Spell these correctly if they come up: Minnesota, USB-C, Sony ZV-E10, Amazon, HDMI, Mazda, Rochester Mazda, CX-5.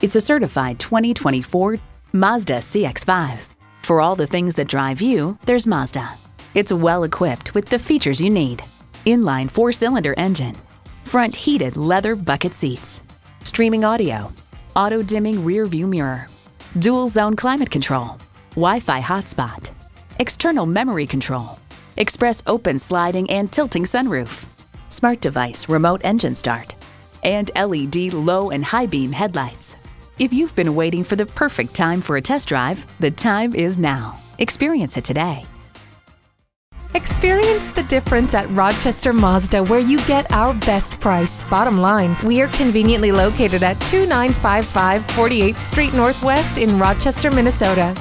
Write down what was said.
It's a certified 2024 Mazda CX-5. For all the things that drive you, there's Mazda. It's well equipped with the features you need: inline 4-cylinder engine, front heated leather bucket seats, streaming audio, auto dimming rear view mirror, dual zone climate control, Wi-Fi hotspot, external memory control, express open sliding and tilting sunroof, smart device remote engine start, and LED low and high beam headlights. If you've been waiting for the perfect time for a test drive, the time is now. Experience it today. Experience the difference at Rochester Mazda, where you get our best price. Bottom line, we are conveniently located at 2955 48th Street Northwest in Rochester, Minnesota.